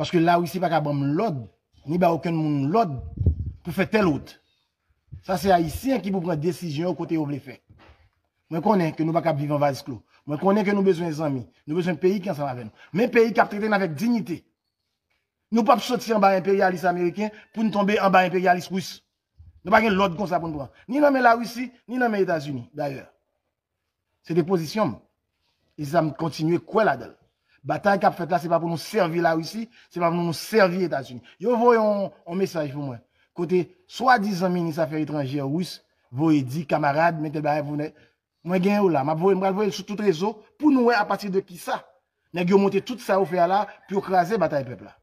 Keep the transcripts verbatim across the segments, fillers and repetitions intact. Parce que là où ici, pas qu'à bam l'ordre, ni pas aucun monde l'ordre pour faire tel autre. Ça, c'est Haïtien qui vous prend décision au côté où vous voulez faire. Moi, je connais que nous ne pouvons pas vivre en vase clos. Moi, je connais que nous avons besoin d'amis. Nous avons besoin de pays qui sont avec nous. Mais pays qui a traité avec dignité. Nous ne pouvons pas sortir en bas impérialiste américain pour nous tomber en bas impérialiste russe. Nous ne pouvons pas l'ordre comme ça pour nous prendre. Ni dans la Russie, ni dans les États-Unis, d'ailleurs. C'est des positions. Ils ont continué quoi là-dedans? Bataille qu'a fait là, ce n'est pas pour nous servir la Russie, ce n'est pas pour nous servir les États-Unis. Vous voyez un message pour moi. Côté, soi-disant ministre des Affaires étrangères russe, vous avez dit, camarades, mettez-le vous n'êtes. Moi, je suis là, je vais vous sur tout réseau pour nous, à partir de qui ça? Nous avons monté tout ça au fait là, puis écraser la bataille peuple là.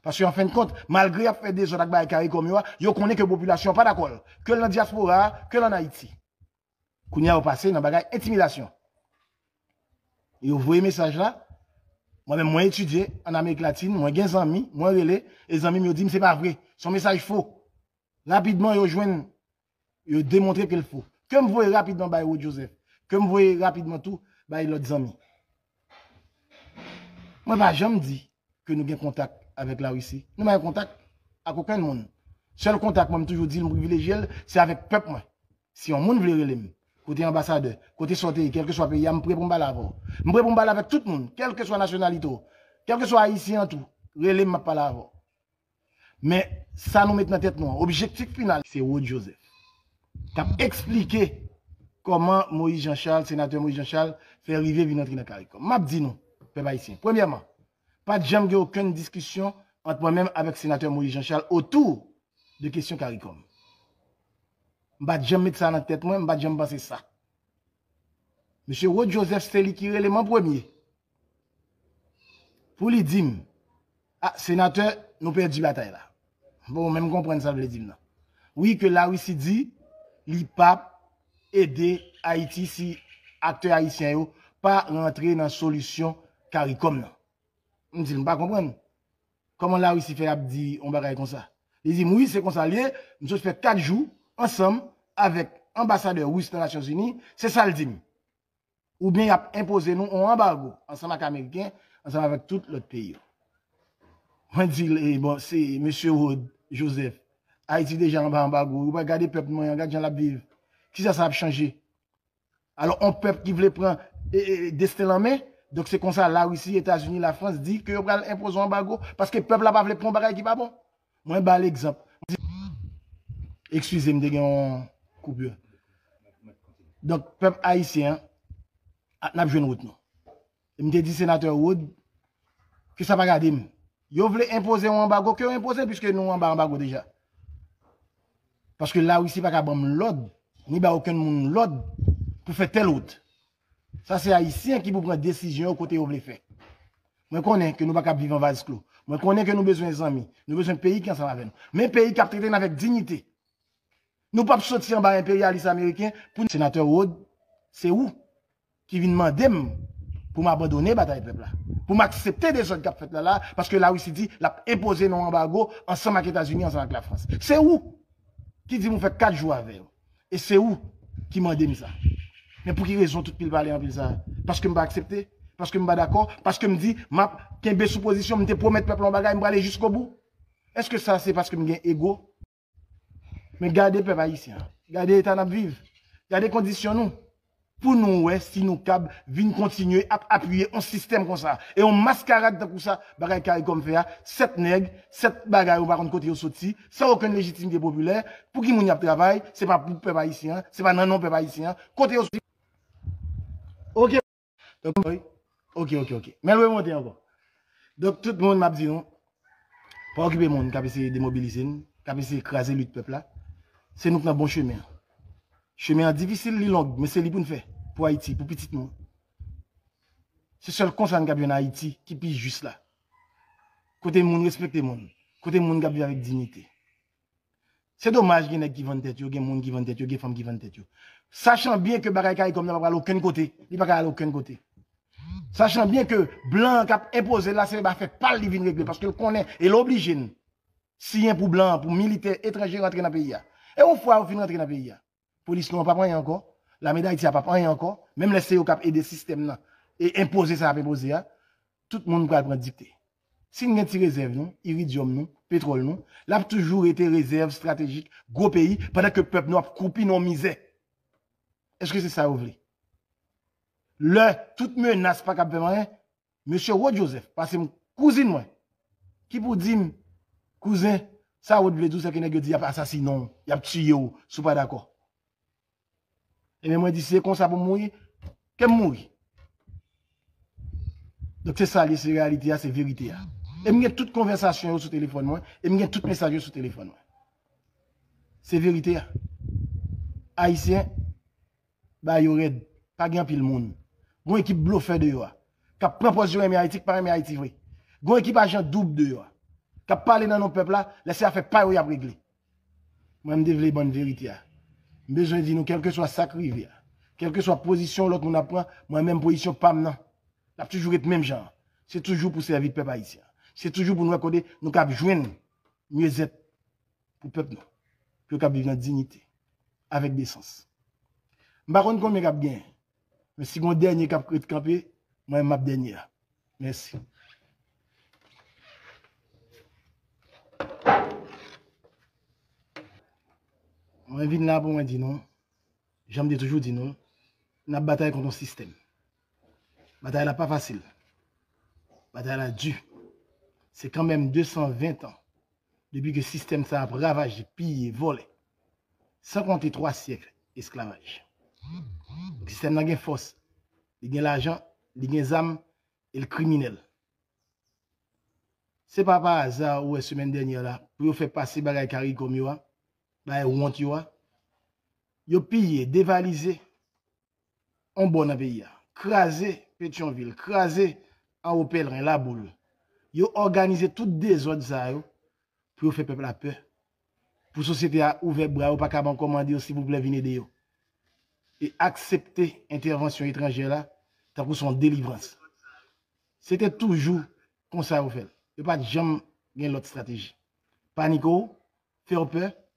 Parce qu'en fin de compte, malgré la fait des autres avec les CARICOM, vous connaissez que la population n'est pas d'accord, que la diaspora, que en Haïti. Quand vous avez passé dans la intimidation. Et vous voyez le message là? Moi-même, moi étudié en Amérique latine, moi j'ai des amis, moi relais, et les amis me disent que ce n'est pas vrai, son message faux. Rapidement, ils ont démontré qu'il faut. Que me voyez rapidement par Joseph, que me voyez rapidement tout par l'autre ami. Moi, je n'ai jamais dit que nous avons contact avec la Russie. Nous n'avons contact avec aucun monde. Seul contact, moi, je toujours dit, le privilégié, c'est avec le peuple. Si on monde veut le relais, côté ambassadeur, côté santé, quel que soit le pays, je suis prêt pour me parler avec vous. Je suis prêt pour me parler avec tout le monde, quelle que soit la nationalité, quel que soit haïtien, tout. Relais, je parle avec vous. Mais ça nous met dans la tête, non. Objectif final, c'est Wood Joseph. Tu as expliqué comment Moïse Jean-Charles, sénateur Moïse Jean-Charles, fait arriver venir entrer dans CARICOM. M'a dit nous, peuple haïtien. Premièrement, pas de jamais aucune discussion entre moi-même avec sénateur Moïse Jean-Charles autour de questions CARICOM. M'a jamais mettre ça dans la tête moi, m'a jamais penser ça. Monsieur Wood Joseph c'est lui qui est l'élément premier. Pour lui dire, ah sénateur, nous perdons la bataille là. Bon, même comprendre ça, je le dis là. Oui, que la Russie dit, l'I P A P aider Haïti si acteurs haïtiens yo pas rentrer dans solution CARICOM là. On dit, je ne comprends pas. Comment la Russie fait abdi on bagaille comme ça? Ils disent, oui, c'est comme ça lié, nous avons fait quatre jours ensemble avec l'ambassadeur russe des Nations Unies, c'est ça le dit. Ou bien, il a imposé nous un embargo ensemble avec les Américains, ensemble avec tout l'autre pays. On dit, bon, c'est monsieur Wood Joseph. Haïti déjà en bas en bas, vous regardez le peuple, vous regardez les gens qui vivent. Qui ça, ça a changé? Alors, on peuple qui voulait prendre destin en main, donc c'est comme ça, là aussi, les États-Unis, la France dit que vous allez imposer un embargo parce que le peuple n'a pas voulu prendre un bagage qui n'est pas bon. Moi, je vais l'exemple. Excusez-moi, je vais en coupure. Donc, le peuple haïtien n'a pas joué une route. Je me dis, sénateur Wood, que ça va regarder. Vous voulez imposer un embargo, que vous imposez, puisque nous avons un embargo déjà. Parce que là aussi, il n'y a pas l'ordre, ni pas aucun monde l'ordre pour faire tel autre. Ça, c'est Haïtien qui vous prend décision au côté où vous voulez faire. Moi, je connais que nous ne pouvons pas vivre en vase clos. Moi, je connais que nous avons besoin d'amis. Nous avons besoin de pays qui sont avec nous. Mais pays qui a traité avec dignité. Nous ne pouvons pas sortir en bas impérialiste américain pour le sénateur Wood. C'est où qui vient demander pour m'abandonner bataille peuple là. Pour m'accepter des autres qui ont fait là, là. Parce que là aussi, dit, l'a imposé nos embargo ensemble avec les États-Unis, ensemble avec la France. C'est où? Qui dit, vous faites quatre jours avec vous. Et c'est où qui m'a dit ça? Mais pour qui raison tout pile parler en pile ça? Parce que je ne vais pas accepter, parce que je ne vais pas d'accord, parce que je me dis, je vais supposition, je vais promettre peuple en bagage, je vais aller jusqu'au bout. Est-ce que ça, c'est parce que je suis égo? Mais gardez peuple haïtien, gardez l'état de vivre, gardez les conditions nous. Pour nous, ouais, si nous capables, venir continuer à appuyer un système comme ça. Et on mascarade comme ça, bagay CARICOM fait, sept nègres, sept bagailles, on va rendre côté au sorti, sans aucune légitimité populaire, pour qui moun y a travail, c'est pas pour le peuple haïtien, c'est pas non, non, peuple haïtien, côté au sorti. Ok. Donc, ok, ok, ok. Mais le remonter encore. Donc, tout le monde m'a dit non. Pas occuper le monde, qui a essayé de démobiliser, qui a essayé d'écraser le peuple là. C'est nous qui avons le bon chemin. Chemin difficile, long, mais c'est lui pour nous faire, pour Haïti, pour petit monde. C'est seul concerne qui a bien Haïti qui pige juste là. Côté monde, respecter monde. Côté monde qui a bien avec dignité. C'est dommage qu'il y ait qui vendent tête, il y a des gens qui vendent tête, il y a des femmes qui vendent tête. Sachant bien que Barakaï comme n'a pas aucun côté, il n'a pas aucun côté. Sachant bien que blanc qui a imposé là, c'est pas fait pas le régler parce qu'il connaît et l'oblige. Si un pour blanc, pour militaire étranger rentrer dans le pays. Et on fois on rentrer dans le pays. Police n'ont pas pris encore, la médaille n'a pas pris encore, même les C E O qui ont aidé le système et imposer ça à imposer, tout le monde va prendre dictée. Si nous avons une réserve, non, iridium, non, pétrole, non, là a toujours été réserve stratégique, gros pays, pendant que le peuple nous a coupé nos misères. Est-ce que c'est ça, vous voulez? Le, toute menace, pas qu'à faire rien, monsieur Rod Joseph, parce que mon cousin, moi, qui pour dire, cousin, ça, vous voulez dire, c'est que nous dit, il y a assassiné, il y a tué, vous ne pas d'accord. Et même moi, je dis, c'est comme ça pour mourir, qu'elle mourit. Donc, c'est ça, c'est la réalité, c'est la vérité. Et je toute conversation sur le téléphone, et je tout message sur le téléphone. C'est vérité. Haïtien, bah, il n'y pas grand pile monde. Une équipe bluffeur de yoa, qui a proposé de Haïti, qui n'a pas Haïti, vrai. Une équipe agent double de yoa, qui a parlé dans nos peuples, laissez à faire pas ou à régler. Moi, je devais bonne vérité. Je besoin de dire, quel que soit sacré rivière, quelle que soit la position, l'autre, on apprend, moi-même, position, pas maintenant. Il a toujours été le même genre. C'est toujours pour servir le peuple haïtien. C'est toujours pour nous accorder, nous avons besoin mieux être pour le peuple. Pour nous vivre en dignité, avec décence. Je ne sais pas combien de gens. Mais si mon dernier cap est campé, moi, je suis dernier. Merci. Je viens là pour me dire non. J'aime toujours dire non. Nous avons bataille contre le système. Bataille n'est pas facile. Bataille est due. C'est quand même deux cent vingt ans depuis que le système a ravagé, pillé, volé. cinquante-trois siècles d'esclavage. Le système a une force, il a l'argent, il a des âmes et le criminel. Ce n'est pas par hasard où la semaine dernière, pour faire passer les CARICOM, les hontes, ils ont pillé, dévalisé en bon pays. Crasé Pétionville, crasé à au pèlerin, la boule. Ils ont organisé toutes des autres choses pour faire peuple la peur. Pour la société à ouvrir bras, ou pas qu'à commander, s'il vous plaît, venez de yo. Et accepter intervention étrangère là, t'as pour son délivrance. C'était toujours comme ça, vous faites. Et pas de jamais l'autre stratégie. Panico, faire peur,